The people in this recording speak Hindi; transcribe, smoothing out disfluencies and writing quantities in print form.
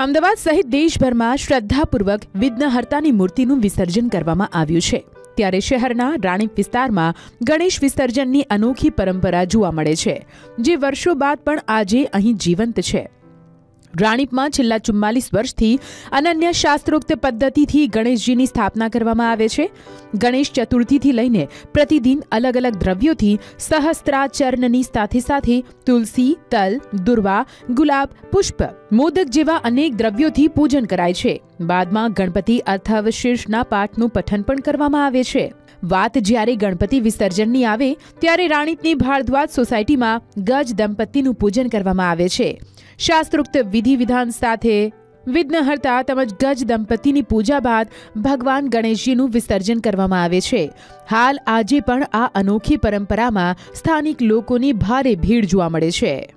अमદાवाद सहित देशभर में श्रद्धापूर्वक विघ्नहर्तानी मूर्तिनुं विसर्जन करवामां आव्युं छे। त्यारे शहरना राणिप विस्तार में गणेश विसर्जन की अनोखी परंपरा जोवा मळे छे, जे वर्षों बाद पण आजे अहीं जीवंत छे। राणिप में छेल्ला 44 वर्षथी अनन्य शास्त्रोक्त पद्धतिथी गणेशजीनी स्थापना करवामां आवे छे। गणेश चतुर्थीथी लईने प्रतिदिन अलग अलग द्रव्योथी सहस्त्राचरणनी साथे साथे तुलसी, तल, दुर्वा, गुलाब, पुष्प, मोदक जेवा अनेक द्रव्योथी पूजन कराय छे। बादमां गणपति अथर्वशीर्षना पाठनुं पठन पण करवामां आवे छे। वात ज्यारे गणपति विसर्जननी आवे त्यारे राणिपनी भारद्वाज सोसायटी में गज दंपतिनुं पूजन करवामां आवे छे। शास्त्रोक्त विधि विधान साथे विघ्नहर्ता तमज गज दंपतिनी पूजा बाद भगवान गणेशजीनुं विसर्जन करवामां आवे छे। हाल आजे पण आ अनोखी परंपरामां स्थानिक लोकोनी भारे भीड़ जोवा मळे छे।